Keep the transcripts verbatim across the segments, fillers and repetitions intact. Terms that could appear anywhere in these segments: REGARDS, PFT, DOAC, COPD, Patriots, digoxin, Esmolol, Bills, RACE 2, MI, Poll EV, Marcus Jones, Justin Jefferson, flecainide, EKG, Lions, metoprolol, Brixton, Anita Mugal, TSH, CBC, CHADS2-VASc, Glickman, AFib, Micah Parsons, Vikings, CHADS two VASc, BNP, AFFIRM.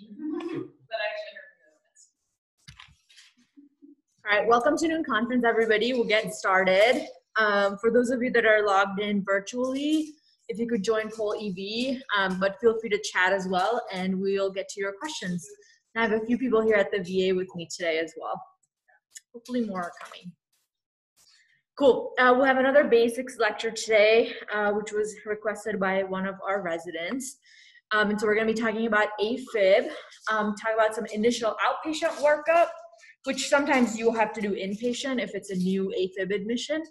But I actually heard you guys. All right, welcome to noon conference, everybody. We'll get started. Um, for those of you that are logged in virtually, if you could join Poll E V, um, but feel free to chat as well, and we'll get to your questions. And I have a few people here at the V A with me today as well. Hopefully more are coming. Cool. Uh, we'll have another basics lecture today, uh, which was requested by one of our residents. Um, and so we're going to be talking about AFib, um, talk about some initial outpatient workup, which sometimes you will have to do inpatient if it's a new AFib admission,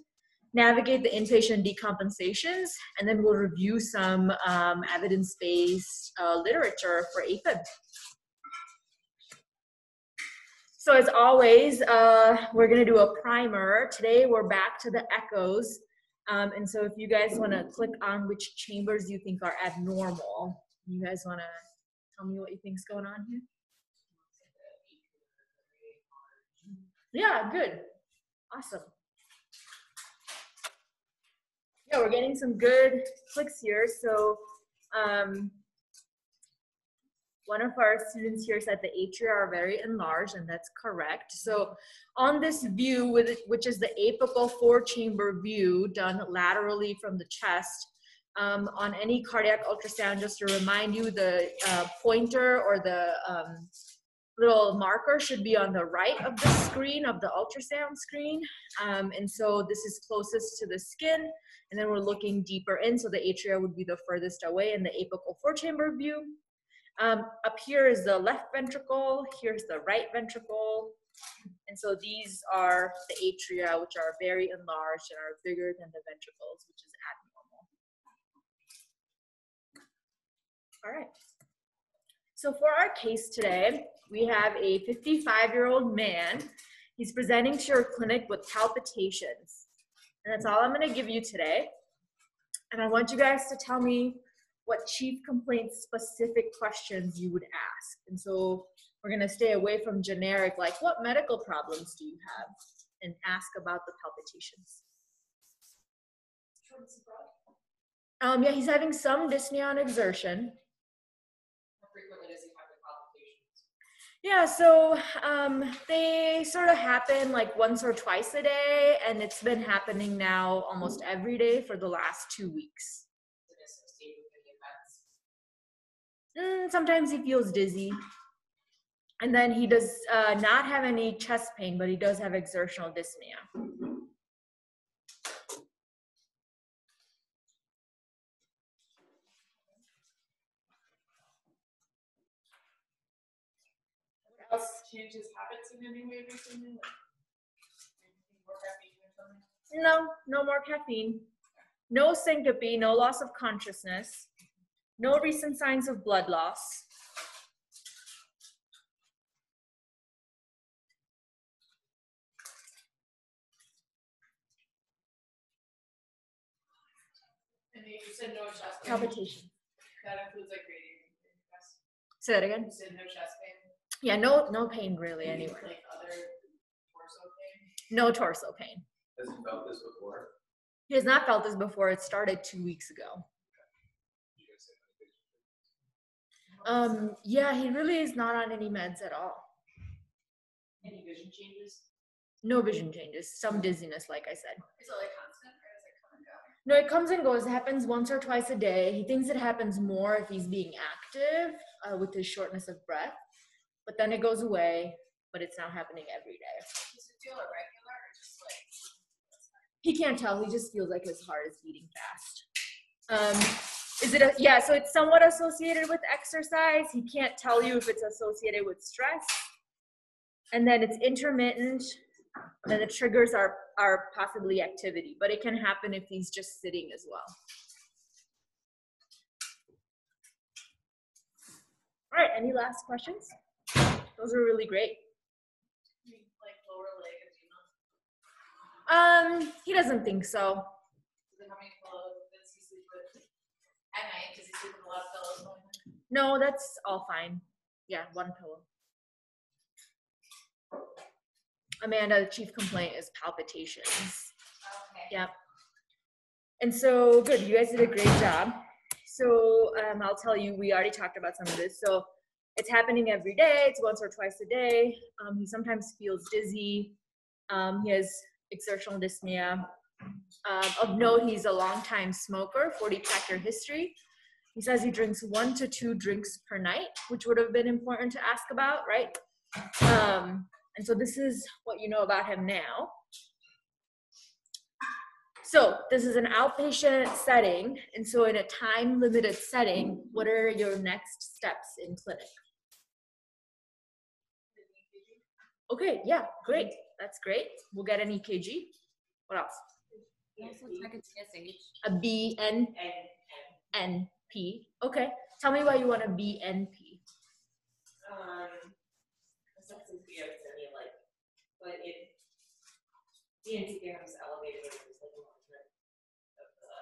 navigate the inpatient decompensations, and then we'll review some um, evidence-based uh, literature for AFib. So as always, uh, we're going to do a primer. Today we're back to the echoes, um, and so if you guys want to click on which chambers you think are abnormal, you guys want to tell me what you think's going on here? Yeah, good. Awesome. Yeah, we're getting some good clicks here. So um, one of our students here said the atria are very enlarged, and that's correct. So on this view, with it, which is the apical four-chamber view done laterally from the chest, um, on any cardiac ultrasound, just to remind you, the uh, pointer or the um, little marker should be on the right of the screen, of the ultrasound screen. Um, and so this is closest to the skin, and then we're looking deeper in, so the atria would be the furthest away in the apical four-chamber view. Um, up here is the left ventricle, here's the right ventricle, and so these are the atria, which are very enlarged and are bigger than the ventricles, which is abnormal. All right. So for our case today, we have a fifty-five-year-old man. He's presenting to your clinic with palpitations. And that's all I'm going to give you today. And I want you guys to tell me what chief complaint specific questions you would ask. And so we're going to stay away from generic, like what medical problems do you have, and ask about the palpitations. Um, yeah, he's having some dyspnea on exertion. Yeah, so um, they sort of happen like once or twice a day, and it's been happening now almost every day for the last two weeks. Mm, sometimes he feels dizzy. And then he does uh, not have any chest pain, but he does have exertional dyspnea. Else change his habits in any way recently? No, no more caffeine. No syncope, no loss of consciousness. No recent signs of blood loss. And you said no chest pain. Palpitation. That includes like radiating. Say that again. You said no chest pain. Yeah, no, no pain really anywhere. Like other torso pain? No torso pain. Has he felt this before? He has not felt this before. It started two weeks ago. Um, yeah, he really is not on any meds at all. Any vision changes? No vision changes. Some dizziness, like I said. Is it like constant, or does it come and go? No, it comes and goes. It happens once or twice a day. He thinks it happens more if he's being active uh, with his shortness of breath. But then it goes away, but it's now happening every day. Does it feel irregular, or just like? He can't tell. He just feels like his heart is beating fast. Um, is it a, yeah, so it's somewhat associated with exercise. He can't tell you if it's associated with stress. And then it's intermittent, and the triggers are, are possibly activity, but it can happen if he's just sitting as well. All right, any last questions? Those are really great. Like lower leg edema? Um, he doesn't think so. Does it have any pillows? Does he sleep with at night? Does he sleep with a lot of pillows going on? No, that's all fine. Yeah, one pillow. Amanda, the chief complaint is palpitations. Okay. Yep. And so, good. You guys did a great job. So um, I'll tell you, we already talked about some of this. So It's happening every day. It's once or twice a day. Um, he sometimes feels dizzy. Um, he has exertional dyspnea. Uh, of note, he's a longtime smoker, forty pack year history. He says he drinks one to two drinks per night, which would have been important to ask about, right? Um, and so this is what you know about him now. So this is an outpatient setting, and so in a time-limited setting, what are your next steps in clinic? Okay, yeah, great. That's great. We'll get an E K G. What else? Also check a T S H. A B N P. Okay. Tell me why you want a B N P. Um, substance fear is any like, but if B N P becomes elevated, it's like a long-term of the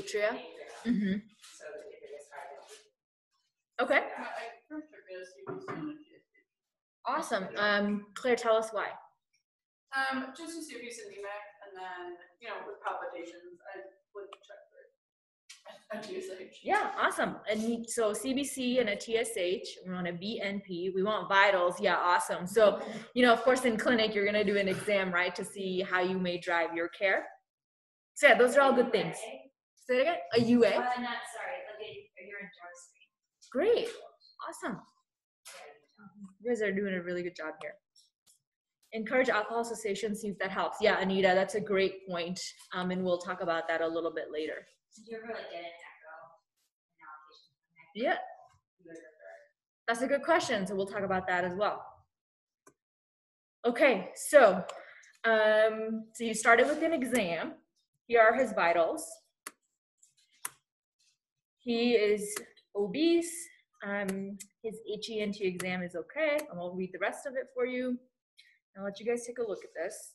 atria. atria. Mm-hmm. So if it gets high, okay. Awesome. Um, Claire, tell us why. Um, just to see if he's anemic. And then, you know, with palpitations, I would check for a T S H. Yeah, awesome. And so C B C and a T S H, we want a B N P, we want vitals. Yeah, awesome. So, you know, of course, in clinic, you're going to do an exam, right, to see how you may drive your care. So, yeah, those are all good things. Say it again. A U A? Uh, not, sorry, a urine drug screen. Great. Awesome. You guys are doing a really good job here. Encourage alcohol cessation, see if that helps. Yeah, Anita, that's a great point. Um, and we'll talk about that a little bit later. Did you ever like get an echo? Yeah. That's a good question. So we'll talk about that as well. Okay, so um, so you started with an exam. Here are his vitals. He is obese. Um, his H E N T exam is okay. And I'll read the rest of it for you. I'll let you guys take a look at this.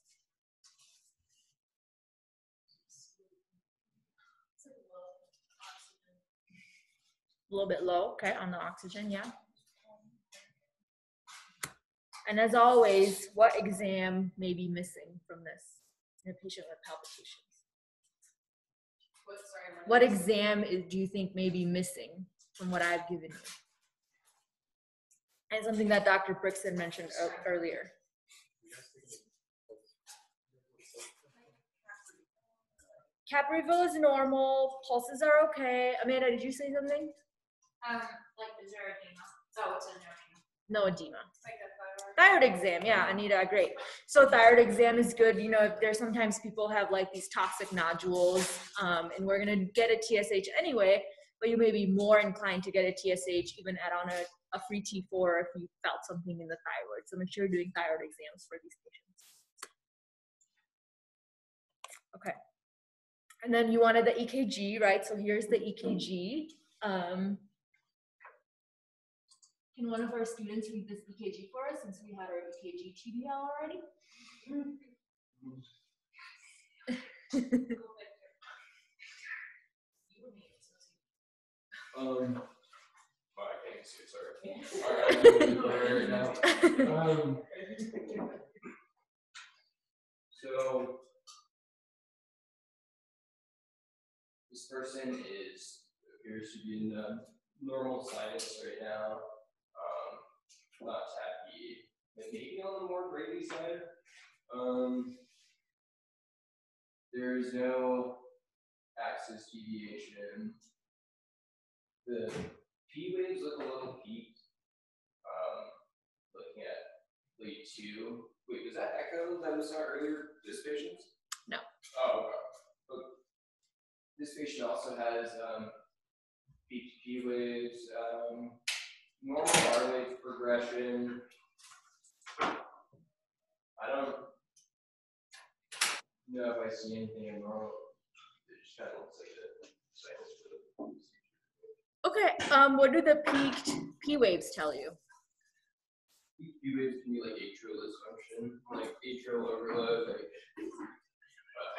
A little bit low, okay, on the oxygen, yeah. And as always, what exam may be missing from this in a patient with palpitations? What, sorry, what exam is, do you think may be missing from what I've given you? And something that Doctor Brixton mentioned earlier. Caprivel is normal, pulses are okay. Amanda, did you say something? Um, like, is there edema? Oh, it's in there. No edema. Like a thyroid. Thyroid exam, yeah, Anita, great. So thyroid exam is good. You know, if there's sometimes people have like these toxic nodules, um, and we're gonna get a T S H anyway, but you may be more inclined to get a T S H, even add on a, a free T four if you felt something in the thyroid. So make sure you're doing thyroid exams for these patients. Okay. And then you wanted the E K G, right? So here's the E K G. Um, can one of our students read this E K G for us since we had our E K G T B L already? um, well, I can't see it, sorry. All right, I'm doing it right now. Um, so, this person is, appears to be in the normal sinus right now, um, not happy, but maybe on the more gravy side. Um, there is no axis deviation. The P waves look a little peaked. Um, looking at lead two. Wait, was that echo that we saw earlier? This patient's? No. Oh, okay. This patient also has um, B P waves, um, normal R wave progression. I don't know if I see anything abnormal. It just kind of looks like a cycle. Okay, um, what do the peaked P waves tell you? Peaked P waves can be like atrial dysfunction, like atrial overload, like.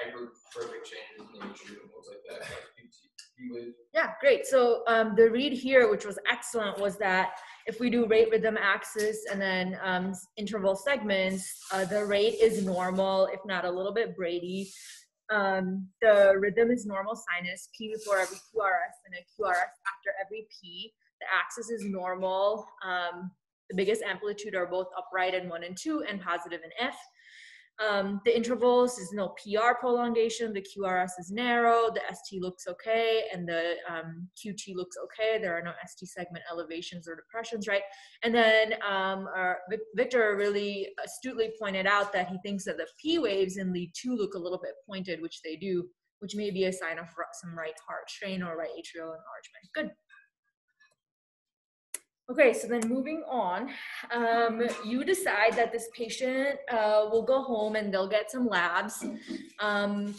Hypertrophic changes in the atrium, things like that. Like, yeah, great. So um, the read here, which was excellent, was that if we do rate rhythm axis and then um, interval segments, uh, the rate is normal, if not a little bit Brady. Um, the rhythm is normal sinus, P before every Q R S and a Q R S after every P. The axis is normal. Um, the biggest amplitude are both upright in one and two and positive in F. Um, the intervals is no P R prolongation, the Q R S is narrow, the S T looks okay, and the um, Q T looks okay. There are no S T segment elevations or depressions, right? And then um, our Victor really astutely pointed out that he thinks that the P waves in lead two look a little bit pointed, which they do, which may be a sign of some right heart strain or right atrial enlargement. Good. Okay, so then moving on, um, you decide that this patient uh, will go home and they'll get some labs. Um,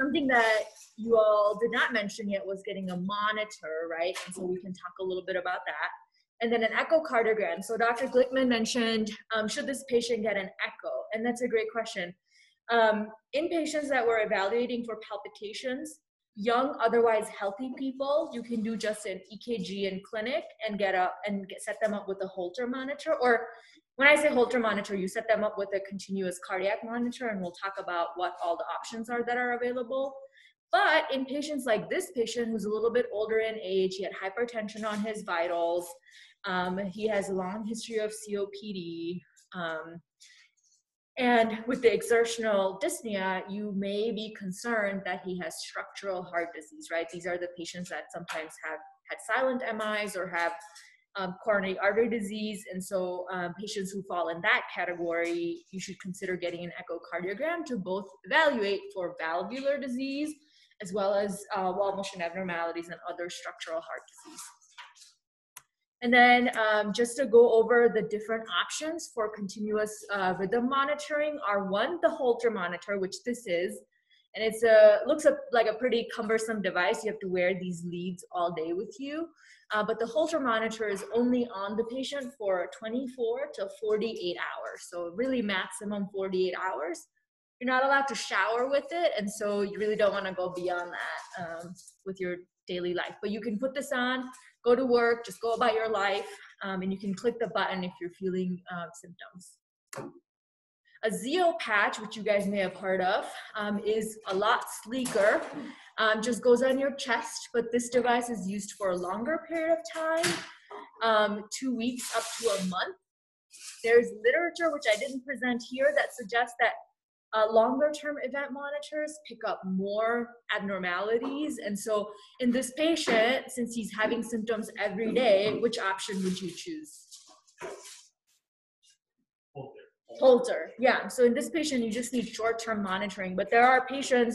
something that you all did not mention yet was getting a monitor, right? And so we can talk a little bit about that. And then an echocardiogram. So Doctor Glickman mentioned, um, should this patient get an echo? And that's a great question. Um, in patients that we're evaluating for palpitations, young, otherwise healthy people, you can do just an E K G in clinic and get up and get, set them up with a Holter monitor. Or when I say Holter monitor, you set them up with a continuous cardiac monitor, and we'll talk about what all the options are that are available. But in patients like this patient, who's a little bit older in age, he had hypertension on his vitals, um, he has a long history of C O P D, um, and with the exertional dyspnea, you may be concerned that he has structural heart disease, right? These are the patients that sometimes have had silent M Is or have um, coronary artery disease. And so um, patients who fall in that category, you should consider getting an echocardiogram to both evaluate for valvular disease as well as uh, wall motion abnormalities and other structural heart disease. And then um, just to go over the different options for continuous uh, rhythm monitoring are one, the Holter monitor, which this is, and it's a, looks a, like a pretty cumbersome device. You have to wear these leads all day with you, uh, but the Holter monitor is only on the patient for twenty-four to forty-eight hours. So really maximum forty-eight hours. You're not allowed to shower with it. And so you really don't want to go beyond that um, with your daily life, but you can put this on, go to work, just go about your life, um, and you can click the button if you're feeling uh, symptoms. A Zio patch, which you guys may have heard of, um, is a lot sleeker, um, just goes on your chest, but this device is used for a longer period of time, um, two weeks up to a month. There's literature, which I didn't present here, that suggests that Uh, longer-term event monitors pick up more abnormalities. And so in this patient, since he's having symptoms every day, which option would you choose? Holter. Holter, yeah. So in this patient, you just need short-term monitoring. But there are patients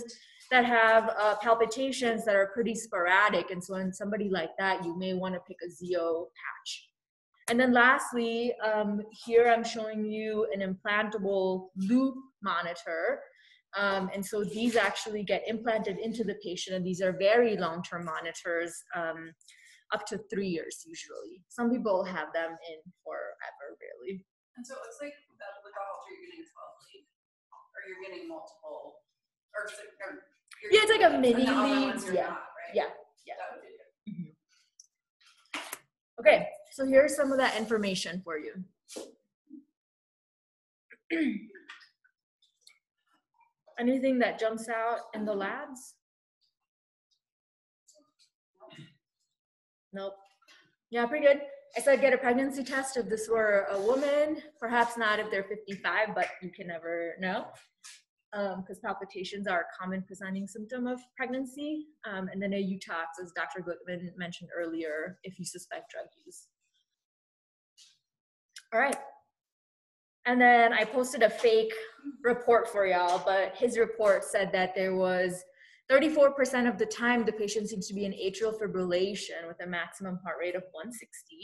that have uh, palpitations that are pretty sporadic. And so in somebody like that, you may want to pick a Zio patch. And then lastly, um, here I'm showing you an implantable loop monitor. Um, and so these actually get implanted into the patient, and these are very long-term monitors, um, up to three years usually. Some people have them in forever, really. And so it looks like that with the Holter, you're getting twelve leads, or you're getting multiple, or, or you're yeah, it's like a mini lead. Yeah, not, right? yeah, yeah, yeah. Mm-hmm. Okay, so here's some of that information for you. Anything that jumps out in the labs? Nope. Yeah, pretty good. I said get a pregnancy test if this were a woman. Perhaps not if they're fifty-five, but you can never know, because um, palpitations are a common presenting symptom of pregnancy. Um, and then a U T O X, as Doctor Glickman mentioned earlier, if you suspect drug use. All right. And then I posted a fake report for y'all, but his report said that there was thirty-four percent of the time the patient seems to be in atrial fibrillation with a maximum heart rate of one sixty.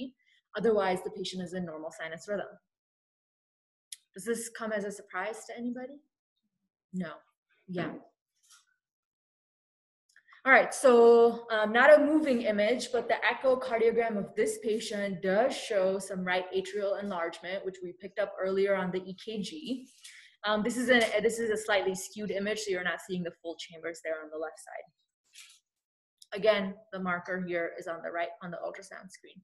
Otherwise, the patient is in normal sinus rhythm. Does this come as a surprise to anybody? No. Yeah. All right, so um, not a moving image, but the echocardiogram of this patient does show some right atrial enlargement, which we picked up earlier on the E K G. Um, this, is a, this is a slightly skewed image, so you're not seeing the full chambers there on the left side. Again, the marker here is on the right on the ultrasound screen.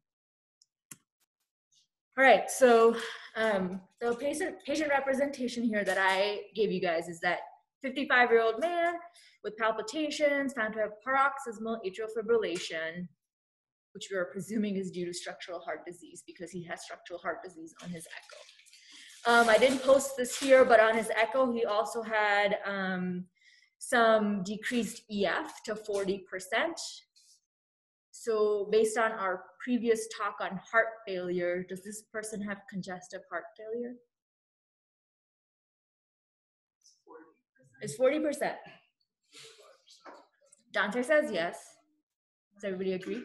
All right, so um, the patient, patient representation here that I gave you guys is that fifty-five-year-old man with palpitations, found to have paroxysmal atrial fibrillation. which we are presuming is due to structural heart disease because he has structural heart disease on his echo. Um, I didn't post this here, but on his echo, he also had um, some decreased E F to forty percent. So based on our previous talk on heart failure, does this person have congestive heart failure? It's forty percent. It's forty percent. Dante says yes. Does everybody agree?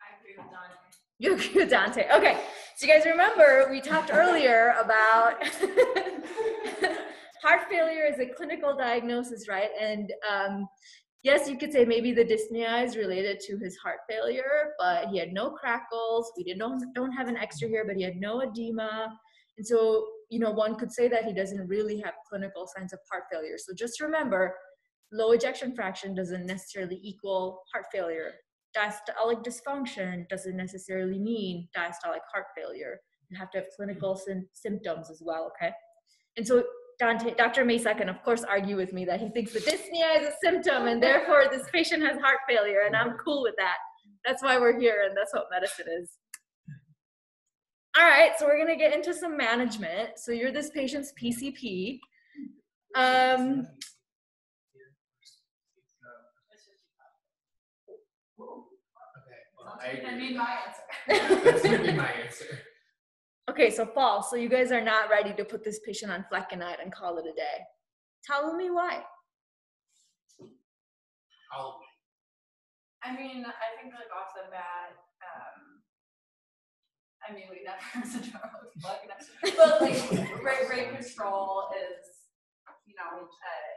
I agree with Dante. You agree with Dante. Okay, so you guys remember we talked earlier about heart failure is a clinical diagnosis, right? And um, yes, you could say maybe the dyspnea is related to his heart failure, but he had no crackles. We didn't don't have an extra here, but he had no edema. And so, you know, one could say that he doesn't really have clinical signs of heart failure. So just remember, low ejection fraction doesn't necessarily equal heart failure. Diastolic dysfunction doesn't necessarily mean diastolic heart failure. You have to have clinical symptoms as well, okay? And so, Dante, Doctor Mesa can, of course, argue with me that he thinks that dyspnea is a symptom and therefore this patient has heart failure, and I'm cool with that. That's why we're here and that's what medicine is. All right, so we're gonna get into some management. So you're this patient's P C P. Um, I mean my answer. That's gonna be my answer. Okay, so false. So you guys are not ready to put this patient on flecainide and call it a day. Tell me why. How? I mean, I think like off the bat, um, I mean, we never have such a problem with flecainide. But like, rate, rate control is, you know, uh,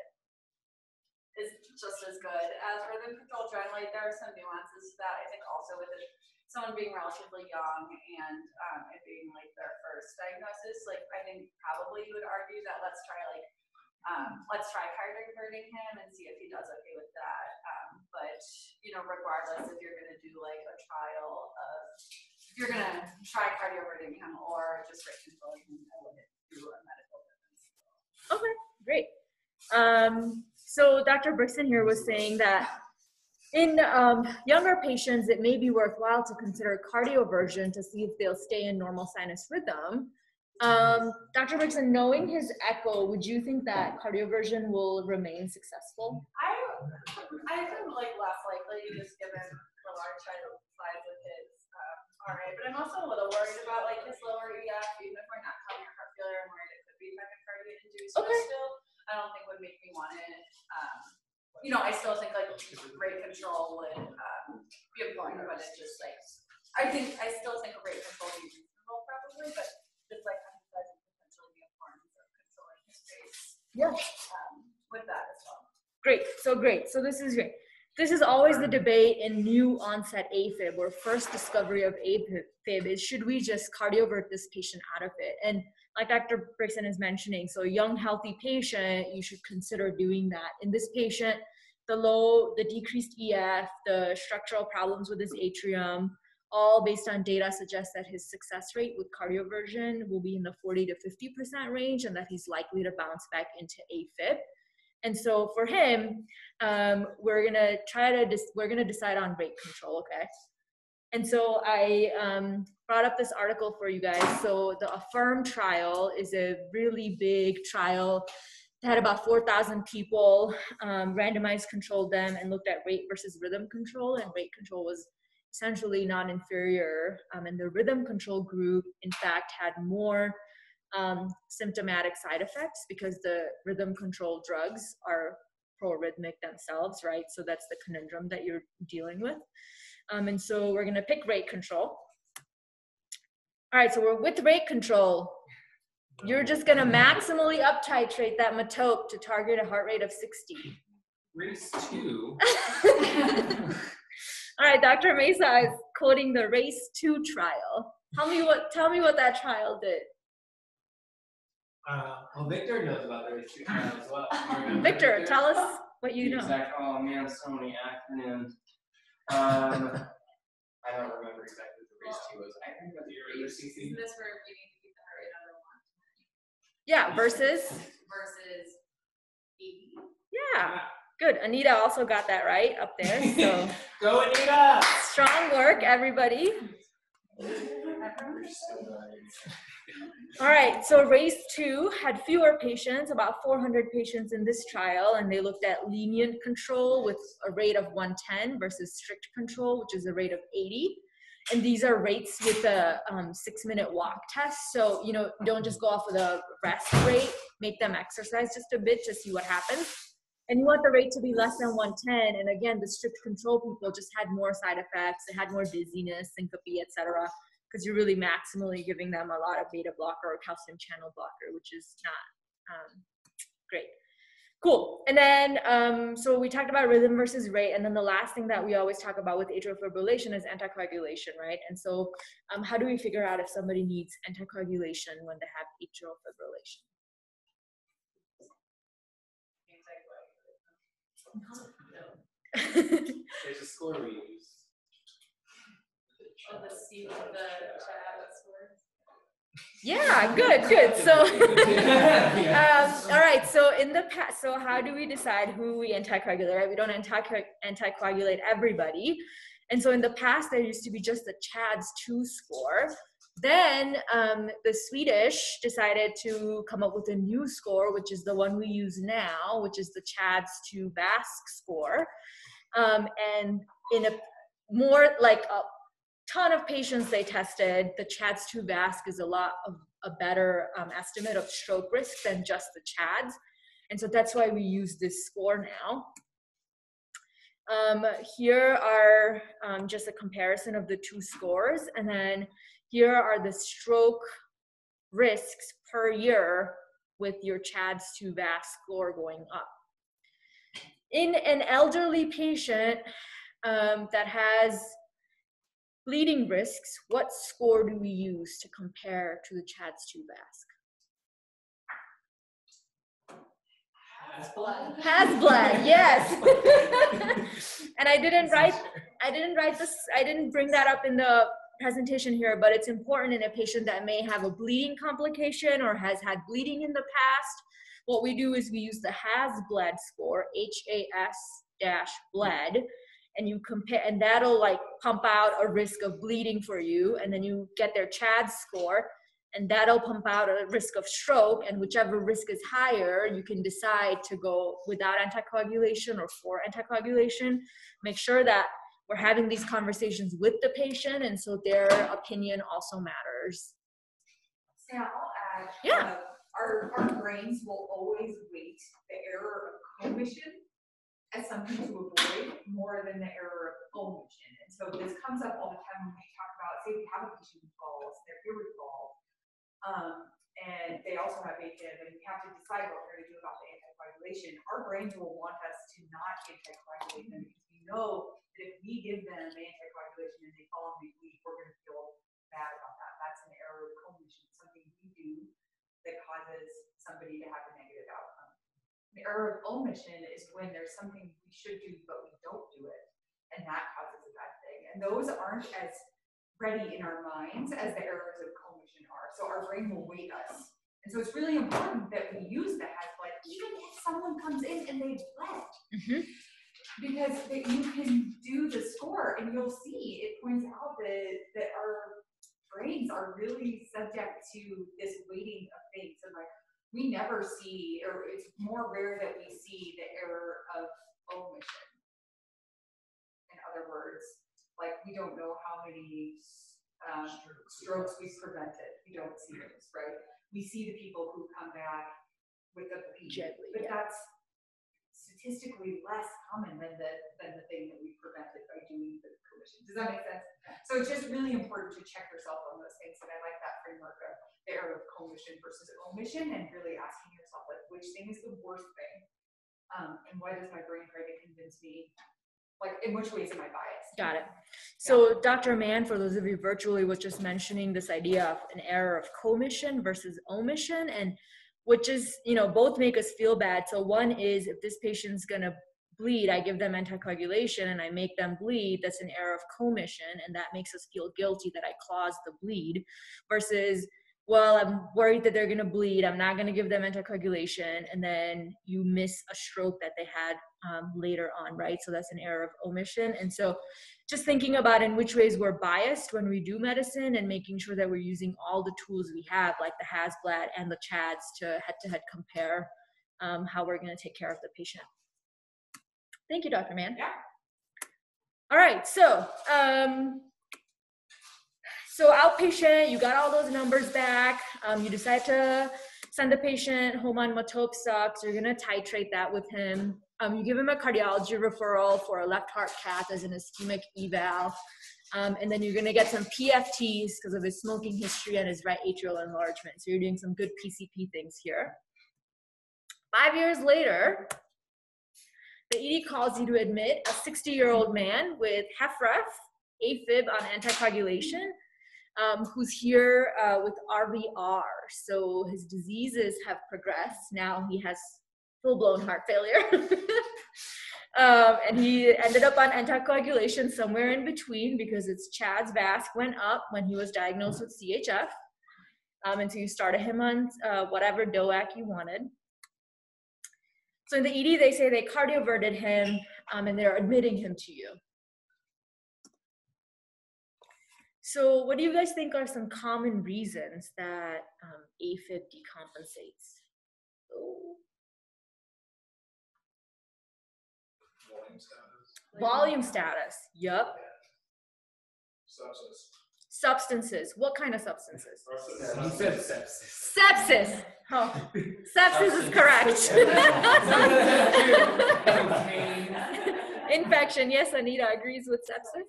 is just as good as rhythm control. Generally, there are some nuances to that. I think also with it, someone being relatively young and um, it being like their first diagnosis, like I think probably you would argue that let's try like um, let's try cardioverting him and see if he does okay with that. Um, but you know, regardless, if you're gonna do like a trial of if you're gonna try cardioverting him or just rate controlling him, I wouldn't do a medical difference. Okay, great. Um, So Doctor Brixton here was saying that in um, younger patients, it may be worthwhile to consider cardioversion to see if they'll stay in normal sinus rhythm. Um, Doctor Brixton, knowing his echo, would you think that cardioversion will remain successful? I, I think like less likely, just given the large size of his um, R A, but I'm also a little worried about like his lower E F, even if we're not counting heart failure, I'm worried it could be myocardial induced. Okay. Still, I don't think would make me want it. Um, you know, I still think like rate control would um, be important, but it's just like I think I still think rate control would be reasonable probably, but just like potentially the importance of controlling his race. Yeah. Um, with that as well. Great. So great. So this is great. This is always the debate in new onset AFib or first discovery of AFib is should we just cardiovert this patient out of it? And like Doctor Brixton is mentioning, so a young healthy patient, you should consider doing that. In this patient, the low, the decreased E F, the structural problems with his atrium, all based on data suggests that his success rate with cardioversion will be in the forty to fifty percent range and that he's likely to bounce back into AFib. And so for him, um, we're gonna try to, we're gonna decide on rate control, okay? And so I um, brought up this article for you guys. So the AFFIRM trial is a really big trial. It had about four thousand people, um, randomized controlled them and looked at rate versus rhythm control, and rate control was essentially non-inferior. Um, and the rhythm control group, in fact, had more um, symptomatic side effects because the rhythm control drugs are pro-rhythmic themselves, right? So that's the conundrum that you're dealing with. Um, and so we're gonna pick rate control. All right, so we're with rate control. You're just gonna maximally uptitrate that metop to target a heart rate of sixty. RACE two. All right, Doctor Mesa is quoting the RACE two trial. Tell me what, tell me what that trial did. Uh, well, Victor knows about the RACE two trial as well. Victor, Victor, tell us what you know. Exactly. Oh man, so many acronyms. um, I don't remember exactly what the race two was. I think that the earlier C C. This where we need to keep the heart rate under one. Yeah, versus? Versus eighty. Yeah. Good. Anita also got that right up there. So go, Anita! Strong work, everybody. All right, so RACE two had fewer patients, about four hundred patients in this trial, and they looked at lenient control with a rate of one ten versus strict control, which is a rate of eighty. And these are rates with a um, six-minute walk test. So, you know, don't just go off with a rest rate. Make them exercise just a bit to see what happens. And you want the rate to be less than one ten. And again, the strict control people just had more side effects. They had more dizziness, syncope, et cetera, because you're really maximally giving them a lot of beta blocker or calcium channel blocker, which is not um, great. Cool. And then, um, so we talked about rhythm versus rate. And then the last thing that we always talk about with atrial fibrillation is anticoagulation, right? And so um, how do we figure out if somebody needs anticoagulation when they have atrial fibrillation? There's a score we use. Oh, the C, the CHADS score. Yeah, good, good. So, um, all right. So in the past, so how do we decide who we anticoagulate? Right? We don't antico anticoagulate everybody, and so in the past there used to be just the CHADS two score. Then um, the Swedish decided to come up with a new score, which is the one we use now, which is the CHADS two VASc score. Um, and in a more like a ton of patients they tested, the CHADS two VASc is a lot of a better um, estimate of stroke risk than just the CHADS. And so that's why we use this score now. Um, here are um, just a comparison of the two scores, and then here are the stroke risks per year with your CHADS two VASc score going up. In an elderly patient um, that has bleeding risks, what score do we use to compare to the CHADS two VASc? Has-B L E D. Has-B L E D, yes. And I didn't write, I didn't write this, I didn't bring that up in the presentation here, but it's important in a patient that may have a bleeding complication or has had bleeding in the past. What we do is we use the H A S-B L E D score, H A S dash B L E D, and you compare, and that'll like pump out a risk of bleeding for you, and then you get their CHADS score, and that'll pump out a risk of stroke, and whichever risk is higher, you can decide to go without anticoagulation or for anticoagulation. Make sure that we're having these conversations with the patient, and so their opinion also matters. Sam, I'll add, yeah. Uh, our, our brains will always weight the error of commission as something to avoid more than the error of omission. And so this comes up all the time when we talk about, say we have a patient who falls, they're very involved, um, and they also have AFib, and we have to decide what we're going to do about the anticoagulation. Our brains will want us to not anticoagulate them because we know that if we give them anticoagulation and they fall and they bleed, we're going to feel bad about that. That's an error of commission, something we do that causes somebody to have a negative outcome. The error of omission is when there's something we should do but we don't do it, and that causes a bad thing. And those aren't as ready in our minds as the errors of commission are. So our brain will weight us. And so it's really important that we use the H A S-B L E D even if someone comes in and they've bled. Mm-hmm. Because that you can do the score and you'll see it points out that, that our brains are really subject to this weighting of things. And like we never see, or it's more rare that we see the error of omission. In other words, like we don't know how many um, strokes we prevented. We don't see those, right? We see the people who come back with a bleed, but yeah. that's statistically less common than the than the thing that we prevented by doing the commission. Does that make sense? So it's just really important to check yourself on those things. And I like that framework of the error of commission versus omission, and really asking yourself like which thing is the worst thing, um, and why does my brain try to convince me? Like in which ways am I biased? Got it. So yeah. Doctor Mann, for those of you virtually, was just mentioning this idea of an error of commission versus omission, and which is, you know, both make us feel bad. So one is if this patient's gonna bleed, I give them anticoagulation and I make them bleed, that's an error of commission, and that makes us feel guilty that I caused the bleed, versus well, I'm worried that they're going to bleed, I'm not going to give them anticoagulation, and then you miss a stroke that they had um, later on, right? So that's an error of omission. And so just thinking about in which ways we're biased when we do medicine and making sure that we're using all the tools we have, like the H A S-B L E D and the CHADS, to head-to-head compare um, how we're going to take care of the patient. Thank you, Doctor Mann. Yeah. All right, so... Um, So outpatient, you got all those numbers back. Um, you decide to send the patient home on metoprolol. So you're gonna titrate that with him. Um, you give him a cardiology referral for a left heart cath as an ischemic eval. Um, and then you're gonna get some P F Ts because of his smoking history and his right atrial enlargement. So you're doing some good P C P things here. Five years later, the E D calls you to admit a sixty-year-old man with H E F-ref, AFib on anticoagulation, Um, who's here uh, with R V R. So his diseases have progressed. Now he has full-blown heart failure. um, and he ended up on anticoagulation somewhere in between because his C H A D S two-VASc went up when he was diagnosed with C H F. Um, and so you started him on uh, whatever D O A C you wanted. So in the E D, they say they cardioverted him um, and they're admitting him to you. So what do you guys think are some common reasons that um, AFib decompensates? Oh. Volume status. Volume status, yep. Yeah. Substance. Substances. What kind of substances? Sepsis. Sepsis. Sepsis. Oh. Sepsis is correct. Infection. Yes, Anita agrees with sepsis.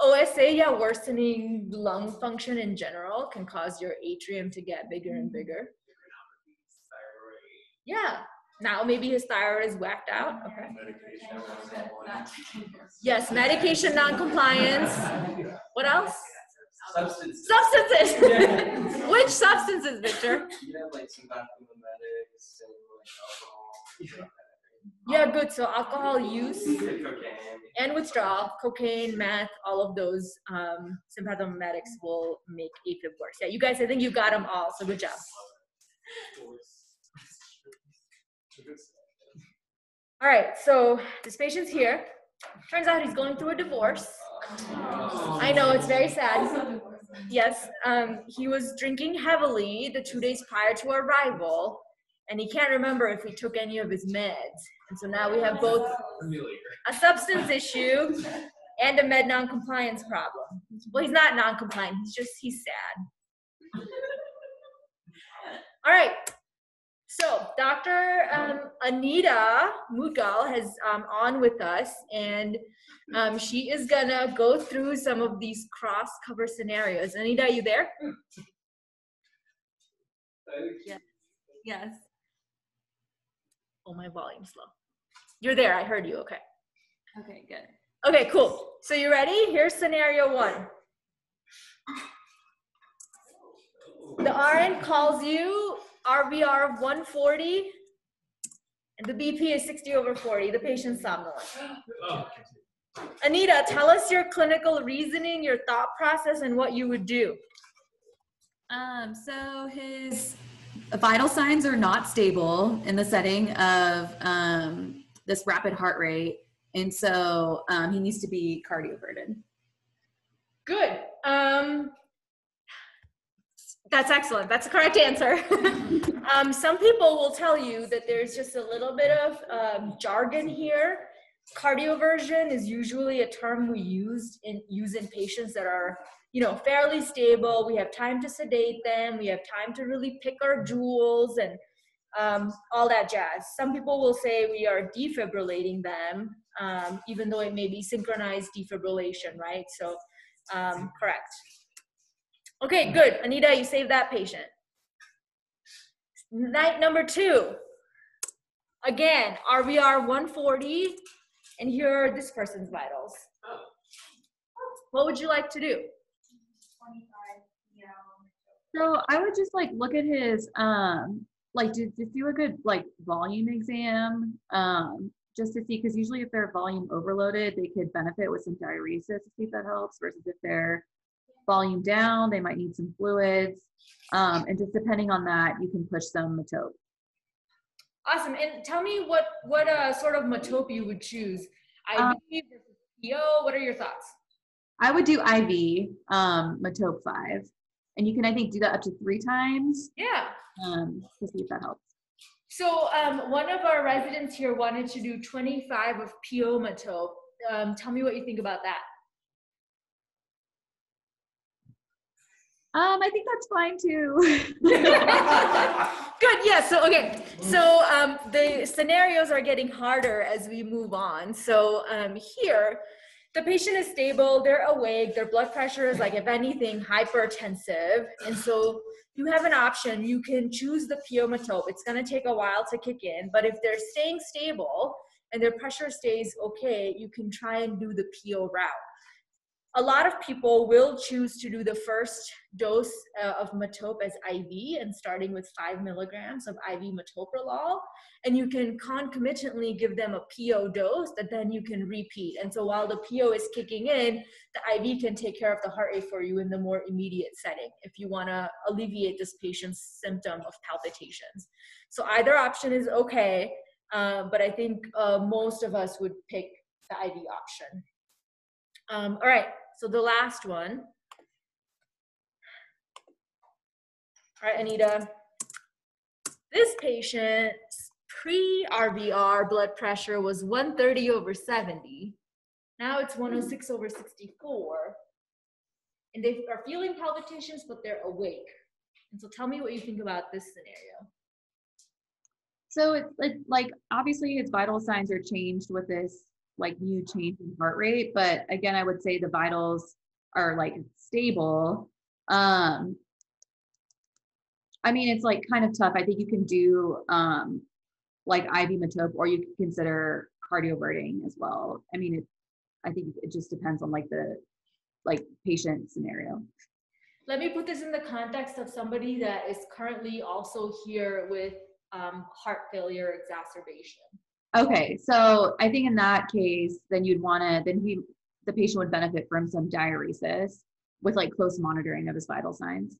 O S A, yeah, worsening lung function in general can cause your atrium to get bigger and bigger. Yeah, now maybe his thyroid is whacked out. Okay. Medication. Yes, medication non-compliance. What else? Substances. Substances. Which substances, Victor? Yeah, like some bacteriomatics and like alcohol. Yeah, good. So alcohol use and withdrawal, cocaine, meth, all of those um, sympathomatics will make AFib worse. Yeah, you guys, I think you got them all, so good job. All right, so this patient's here. Turns out he's going through a divorce. I know, it's very sad. Yes, um, he was drinking heavily the two days prior to our arrival, and he can't remember if he took any of his meds. And so now we have both a substance issue and a med non-compliance problem. Well, he's not non-compliant, he's just, he's sad. All right, so Doctor Um, Anita Mugal has um, on with us, and um, she is gonna go through some of these cross-cover scenarios. Anita, are you there? Yes. Yes. Oh, my volume's low. You're there, I heard you, okay. Okay, good. Okay, cool. So you ready? Here's scenario one. The R N calls you, R V R of one forty, and the B P is sixty over forty, the patient's somnolent. Anita, tell us your clinical reasoning, your thought process, and what you would do. Um, so his vital signs are not stable in the setting of um, this rapid heart rate, and so um, he needs to be cardioverted. Good. Um, that's excellent. That's the correct answer. um, some people will tell you that there's just a little bit of um, jargon here. Cardioversion is usually a term we used in, use in patients that are, you know, fairly stable. We have time to sedate them. We have time to really pick our jewels and um, all that jazz. Some people will say we are defibrillating them, um, even though it may be synchronized defibrillation, right? So, um, correct. Okay, good. Anita, you saved that patient. Night number two. Again, R V R one forty, and here are this person's vitals. What would you like to do? So I would just like look at his, um, like do, just do a good like volume exam, um, just to see, because usually if they're volume overloaded, they could benefit with some diuresis to see if that helps, versus if they're volume down, they might need some fluids, um, and just depending on that, you can push some metope. Awesome. And tell me what what uh, sort of metope you would choose. I V um, versus P O. What are your thoughts? I would do I V um, metope five, and you can I think do that up to three times. Yeah. Um, to see if that helps. So um, one of our residents here wanted to do twenty-five of P O metope. Um, tell me what you think about that. Um, I think that's fine too. Good, yeah, so okay. So um, the scenarios are getting harder as we move on. So um, here, the patient is stable, they're awake, their blood pressure is like, if anything, hypertensive. And so you have an option, you can choose the P O metope. It's gonna take a while to kick in, but if they're staying stable and their pressure stays okay, you can try and do the P O route. A lot of people will choose to do the first dose uh, of metope as I V and starting with five milligrams of I V metoprolol. And you can concomitantly give them a P O dose that then you can repeat. And so while the P O is kicking in, the I V can take care of the heart rate for you in the more immediate setting if you wanna alleviate this patient's symptom of palpitations. So either option is okay, uh, but I think uh, most of us would pick the I V option. Um, all right. So the last one. All right, Anita. This patient's pre-R V R blood pressure was one thirty over seventy. Now it's one oh six over sixty-four. And they are feeling palpitations, but they're awake. And so tell me what you think about this scenario. So it's like, like obviously his vital signs are changed with this like new change in heart rate, but again, I would say the vitals are like stable. Um, I mean, it's like kind of tough. I think you can do um, like I V metope, or you can consider cardioverting as well. I mean, it, I think it just depends on like the like patient scenario. Let me put this in the context of somebody that is currently also here with um, heart failure exacerbation. Okay, so I think in that case, then you'd want to, then he, the patient would benefit from some diuresis with like close monitoring of his vital signs.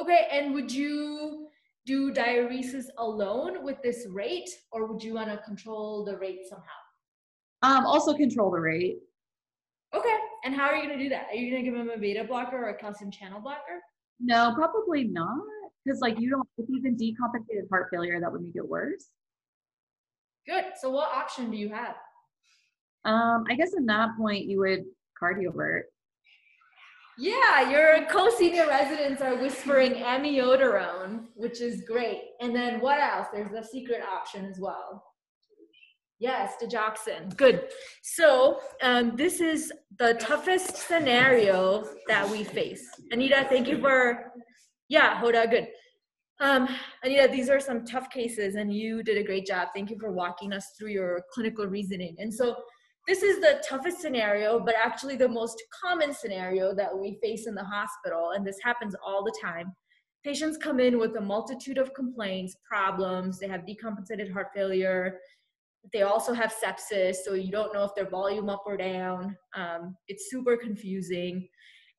Okay, and would you do diuresis alone with this rate, or would you want to control the rate somehow? Um, also control the rate. Okay, and how are you going to do that? Are you going to give him a beta blocker or a calcium channel blocker? No, probably not, because like you don't, if he's in decompensated heart failure, that would make it worse. Good. So what option do you have? Um, I guess at that point you would cardiovert. Yeah, your co-senior residents are whispering amiodarone, which is great. And then what else? There's the secret option as well. Yes, digoxin. Good. So um, this is the toughest scenario that we face. Anita, thank you for, yeah, Hoda, good. Um, Anita, these are some tough cases, and you did a great job. Thank you for walking us through your clinical reasoning. And so this is the toughest scenario, but actually the most common scenario that we face in the hospital, and this happens all the time. Patients come in with a multitude of complaints, problems. They have decompensated heart failure. They also have sepsis, so you don't know if they're volume up or down. Um, it's super confusing.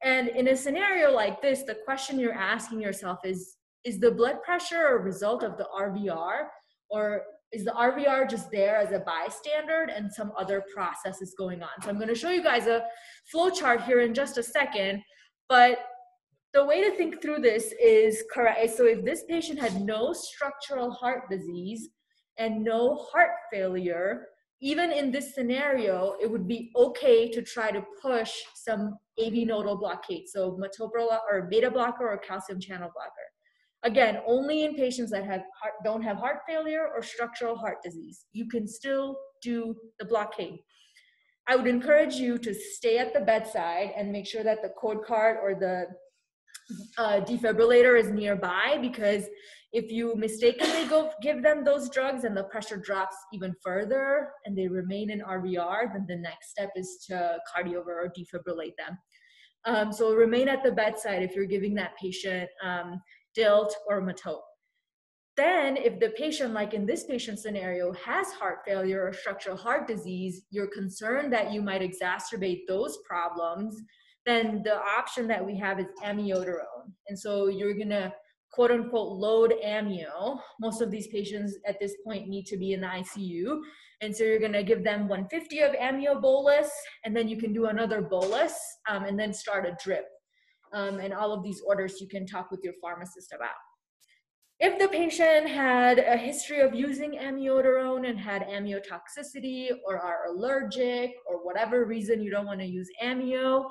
And in a scenario like this, the question you're asking yourself is, is the blood pressure a result of the R V R, or is the R V R just there as a bystander and some other process is going on? So I'm gonna show you guys a flow chart here in just a second, but the way to think through this is correct. So if this patient had no structural heart disease and no heart failure, even in this scenario, it would be okay to try to push some A V nodal blockade. So metoprolol or beta blocker or calcium channel blocker. Again, only in patients that have heart, don't have heart failure or structural heart disease. You can still do the blockade. I would encourage you to stay at the bedside and make sure that the code card or the uh, defibrillator is nearby, because if you mistakenly go give them those drugs and the pressure drops even further and they remain in R V R, then the next step is to cardiovert or defibrillate them. Um, so remain at the bedside if you're giving that patient um, DILT or metope. Then if the patient, like in this patient scenario, has heart failure or structural heart disease, you're concerned that you might exacerbate those problems, then the option that we have is amiodarone. And so you're gonna quote unquote load amio. Most of these patients at this point need to be in the I C U. And so you're gonna give them one fifty of amio bolus, and then you can do another bolus um, and then start a drip. Um, and all of these orders you can talk with your pharmacist about. If the patient had a history of using amiodarone and had amiotoxicity or are allergic or whatever reason you don't want to use amio,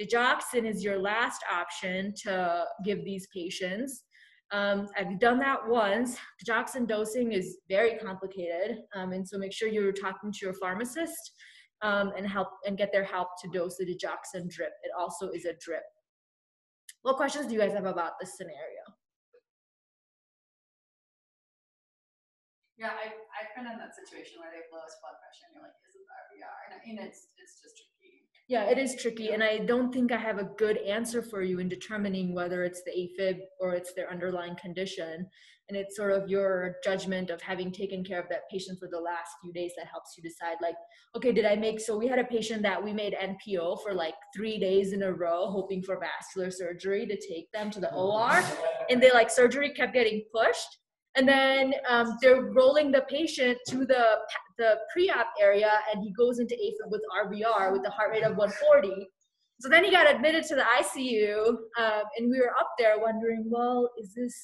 digoxin is your last option to give these patients. Um, I've done that once. Digoxin dosing is very complicated, um, and so make sure you're talking to your pharmacist um, and, help, and get their help to dose the digoxin drip. It also is a drip. What questions do you guys have about this scenario? Yeah, I've, I've been in that situation where they have lowest blood pressure and you're like, is it the R V R? And I mean, it's, it's just tricky. Yeah, it is tricky. And I don't think I have a good answer for you in determining whether it's the AFib or it's their underlying condition. And it's sort of your judgment of having taken care of that patient for the last few days that helps you decide, like, okay, did I make, so we had a patient that we made N P O for like three days in a row, hoping for vascular surgery to take them to the O R. And they like, surgery kept getting pushed. And then um, they're rolling the patient to the, the pre-op area, and he goes into AFib with R V R with a heart rate of one forty. So then he got admitted to the I C U, um, and we were up there wondering, well, is this,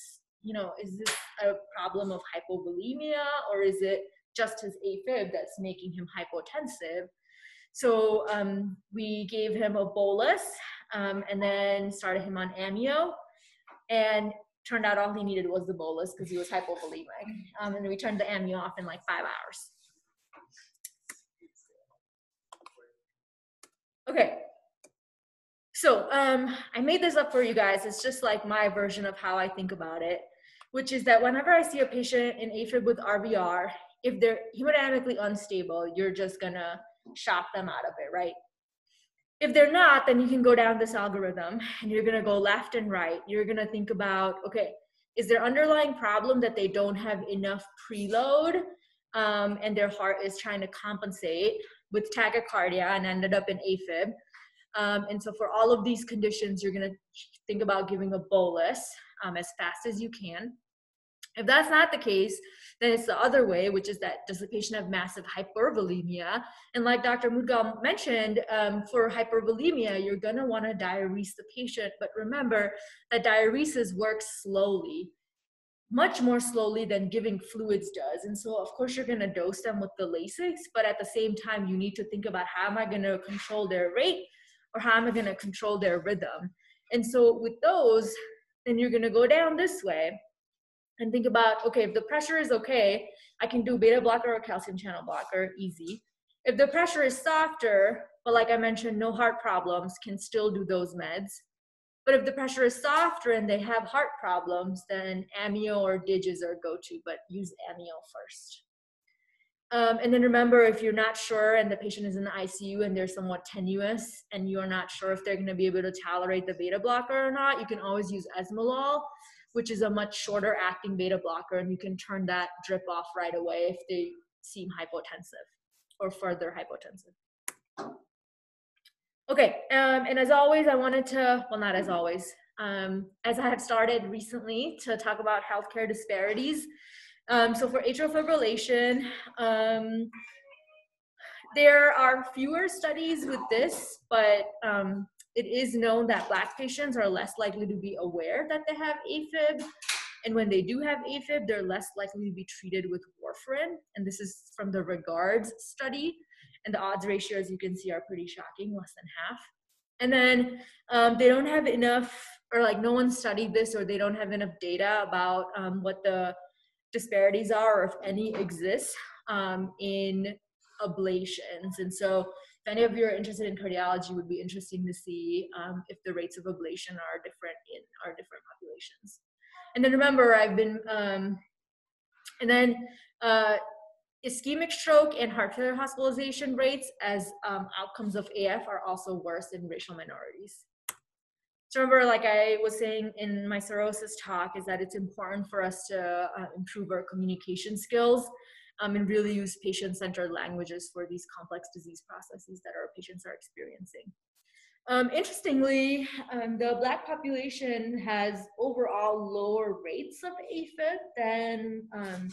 you know, is this a problem of hypovolemia, or is it just his AFib that's making him hypotensive? So um, we gave him a bolus um, and then started him on amio. And turned out all he needed was the bolus because he was hypovolemic. Um, and we turned the amio off in like five hours. Okay. So um, I made this up for you guys. It's just like my version of how I think about it, which is that whenever I see a patient in AFib with R V R, if they're hemodynamically unstable, you're just gonna shock them out of it, right? If they're not, then you can go down this algorithm and you're gonna go left and right. You're gonna think about, okay, is their underlying problem that they don't have enough preload um, and their heart is trying to compensate with tachycardia and ended up in AFib? Um, and so for all of these conditions, you're gonna think about giving a bolus um, as fast as you can. If that's not the case, then it's the other way, which is that does the patient have massive hypervolemia? And like Doctor Mudgal mentioned, um, for hypervolemia, you're gonna wanna diurese the patient, but remember that diuresis works slowly, much more slowly than giving fluids does. And so of course you're gonna dose them with the Lasix, but at the same time, you need to think about how am I gonna control their rate or how am I gonna control their rhythm? And so with those, then you're gonna go down this way and think about, okay, if the pressure is okay, I can do beta blocker or calcium channel blocker, easy. If the pressure is softer, but like I mentioned, no heart problems, can still do those meds. But if the pressure is softer and they have heart problems, then amio or dig is our go-to, but use amio first. Um, and then remember, if you're not sure and the patient is in the I C U and they're somewhat tenuous and you're not sure if they're gonna be able to tolerate the beta blocker or not, you can always use Esmolol, which is a much shorter acting beta blocker, and you can turn that drip off right away if they seem hypotensive or further hypotensive. Okay, um, and as always, I wanted to, well, not as always, um, as I have started recently to talk about healthcare disparities. Um, so for atrial fibrillation, um, there are fewer studies with this, but um, it is known that Black patients are less likely to be aware that they have AFib. And when they do have AFib, they're less likely to be treated with warfarin. And this is from the REGARDS study. And the odds ratio, as you can see, are pretty shocking, less than half. And then um, they don't have enough, or like no one studied this, or they don't have enough data about um, what the disparities are, or if any exist um, in ablations. And so if any of you are interested in cardiology, it would be interesting to see um, if the rates of ablation are different in our different populations. And then remember, I've been, um, and then uh, ischemic stroke and heart failure hospitalization rates as um, outcomes of A F are also worse in racial minorities. So remember, like I was saying in my cirrhosis talk, is that it's important for us to uh, improve our communication skills um, and really use patient-centered languages for these complex disease processes that our patients are experiencing. Um, interestingly, um, the Black population has overall lower rates of AFib than um,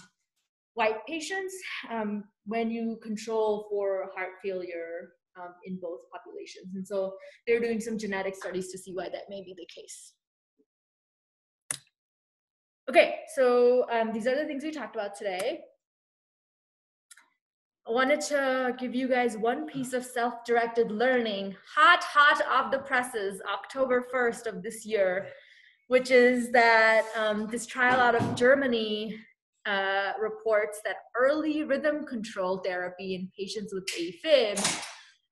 white patients um, when you control for heart failure um, in both populations. And so they're doing some genetic studies to see why that may be the case. Okay, so um, these are the things we talked about today. I wanted to give you guys one piece of self-directed learning, hot, hot off the presses, October first of this year, which is that um, this trial out of Germany uh, reports that early rhythm control therapy in patients with AFib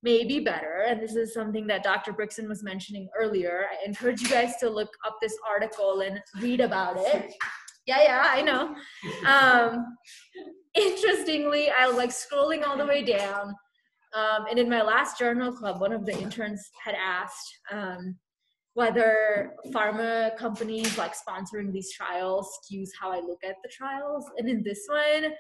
may be better. And this is something that Doctor Brixen was mentioning earlier. I encourage you guys to look up this article and read about it. Yeah, yeah, I know. Um, interestingly, I like scrolling all the way down. Um, and in my last journal club, one of the interns had asked um, whether pharma companies like sponsoring these trials skews how I look at the trials. And in this one,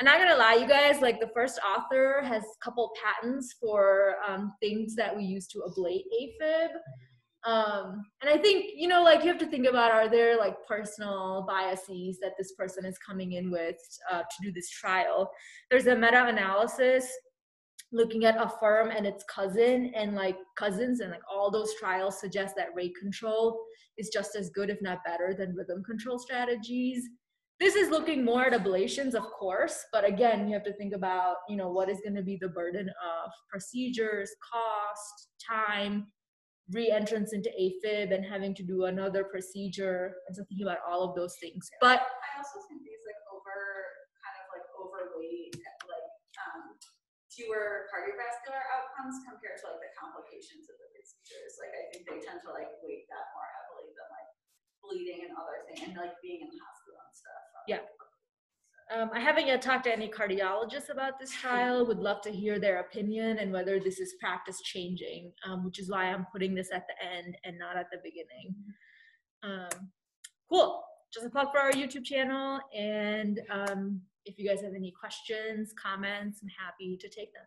I'm not gonna lie, you guys, like the first author has a couple patents for um, things that we use to ablate AFib. Um, and I think, you know, like you have to think about, are there like personal biases that this person is coming in with uh, to do this trial? There's a meta-analysis looking at AFFIRM and its cousin and like cousins, and like all those trials suggest that rate control is just as good, if not better, than rhythm control strategies. This is looking more at ablations, of course, but again, you have to think about, you know, what is going to be the burden of procedures, cost, time, re-entrance into AFib, and having to do another procedure, and so thinking about all of those things. Yeah. But I also think these like over kind of like overweight like um, fewer cardiovascular outcomes compared to like the complications of the procedures. Like I think they tend to like weight that more heavily than like bleeding and other things and like being in the hospital and stuff. Yeah. Um, I haven't yet talked to any cardiologists about this trial. Would love to hear their opinion and whether this is practice changing, um, which is why I'm putting this at the end and not at the beginning. Um, cool. Just a plug for our YouTube channel. And um, if you guys have any questions, comments, I'm happy to take them.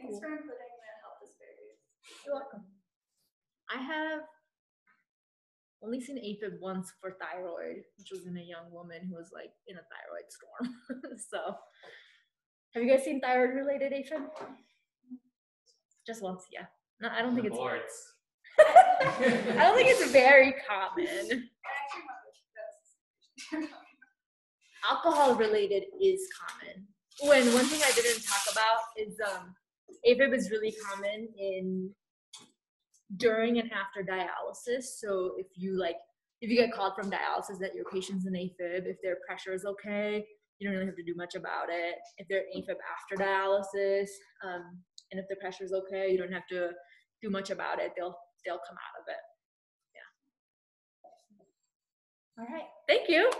Thanks for including that help this series. You're welcome. I have only seen AFib once for thyroid, which was in a young woman who was like in a thyroid storm. So have you guys seen thyroid related AFib? Just once, yeah. No, I don't think it's I don't think it's very common. Alcohol related is common. Oh, and one thing I didn't talk about is um AFib is really common in during and after dialysis. So if you like, if you get called from dialysis that your patient's in AFib, if their pressure is okay, you don't really have to do much about it. If they're in AFib after dialysis, um, and if their pressure is okay, you don't have to do much about it. They'll they'll come out of it. Yeah. All right. Thank you.